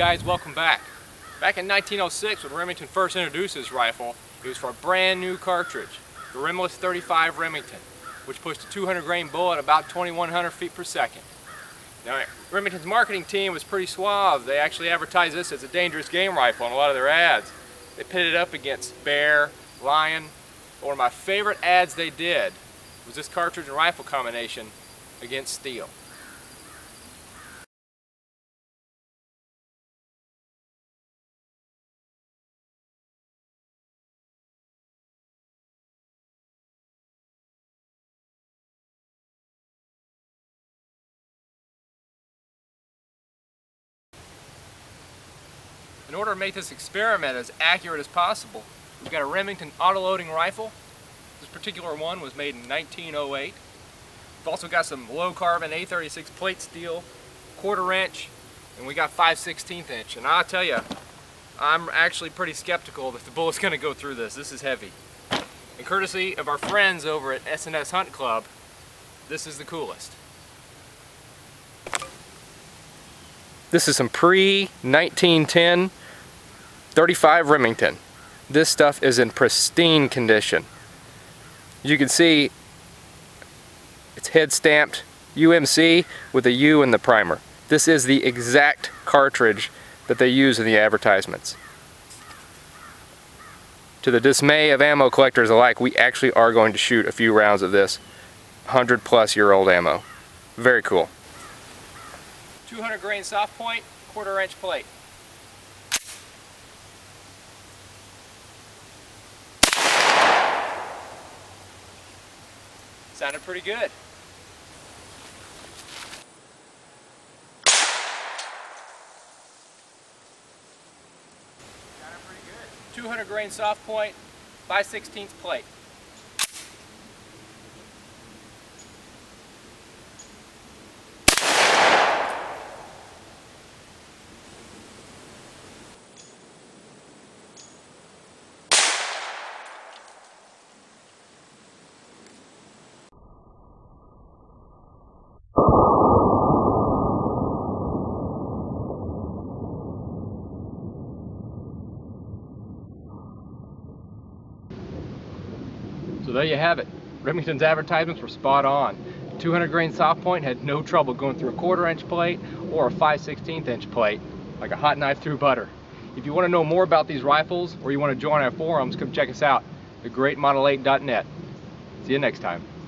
guys, welcome back. Back in 1906, when Remington first introduced this rifle, it was for a brand new cartridge, the Rimless 35 Remington, which pushed a 200 grain bullet at about 2100 feet per second. Now, Remington's marketing team was pretty suave. They actually advertised this as a dangerous game rifle in a lot of their ads. They pitted it up against bear, lion. One of my favorite ads they did was this cartridge and rifle combination against steel. In order to make this experiment as accurate as possible, we've got a Remington auto-loading rifle. This particular one was made in 1908. We've also got some low-carbon A36 plate steel, quarter inch, and we got 5/16 inch. And I'll tell you, I'm actually pretty skeptical that the bullet's going to go through this. This is heavy. And courtesy of our friends over at S&S Hunt Club, this is the coolest. This is some pre-1910 35 Remington. This stuff is in pristine condition. You can see it's head stamped UMC with a U in the primer. This is the exact cartridge that they use in the advertisements. To the dismay of ammo collectors alike, we actually are going to shoot a few rounds of this 100-plus-year-old ammo. Very cool. 200 grain soft point, quarter inch plate. Sounded pretty good. Sounded pretty good. 200 grain soft point, 5/16 plate. So there you have it. Remington's advertisements were spot on. 200 grain soft point had no trouble going through a quarter inch plate or a 5/16 inch plate, like a hot knife through butter. If you want to know more about these rifles or you want to join our forums, come check us out, thegreatmodel8.net. See you next time.